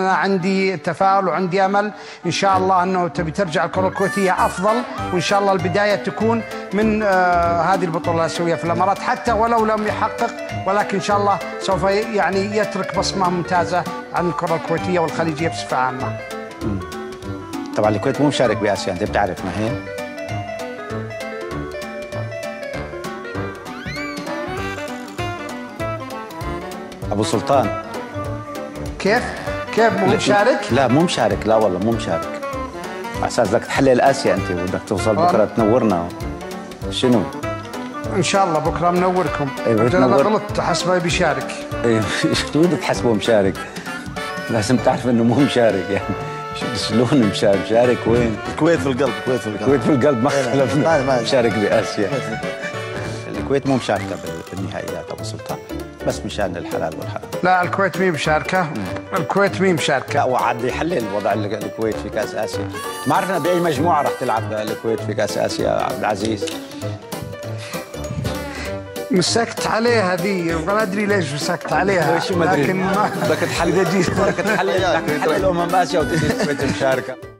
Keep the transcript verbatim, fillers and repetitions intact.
عندي تفاؤل وعندي امل ان شاء الله انه تبي ترجع الكره الكويتيه افضل، وان شاء الله البدايه تكون من هذه البطوله الاسيويه في الامارات، حتى ولو لم يحقق ولكن ان شاء الله سوف يعني يترك بصمه ممتازه عن الكره الكويتيه والخليجيه بصفه عامه. طبعا الكويت مو مشارك باسيا، انت بتعرف ما هي؟ ابو سلطان كيف؟ كيف مو مشارك؟ لا مو مشارك، لا والله مو مشارك. على اساس بدك تحلل اسيا انت وبدك توصل بكره تنورنا شنو؟ ان شاء الله بكره منوركم. ايه انا غلطت حسبه بيشارك. ايه شلون تحسبه مشارك؟ لازم تعرف انه مو مشارك يعني شلون مشارك؟ مشارك وين؟ الكويت في القلب، الكويت في القلب. الكويت في القلب ما اختلفنا، مشارك باسيا. الكويت مو مشاركه بالنهائيات ابو سلطان، بس مشان الحلال والحرام. لا الكويت مين مشاركه؟ الكويت مين مشاركه؟ لا وعاد يحلل وضع الكويت في كاس اسيا، ما عرفنا باي مجموعه راح تلعب الكويت في كاس اسيا عبد العزيز. مسكت عليها ذي، ما ادري ليش مسكت عليها. لكن ما بدك تحلل، بدك تحلل امم اسيا وتجي الكويت مشاركه.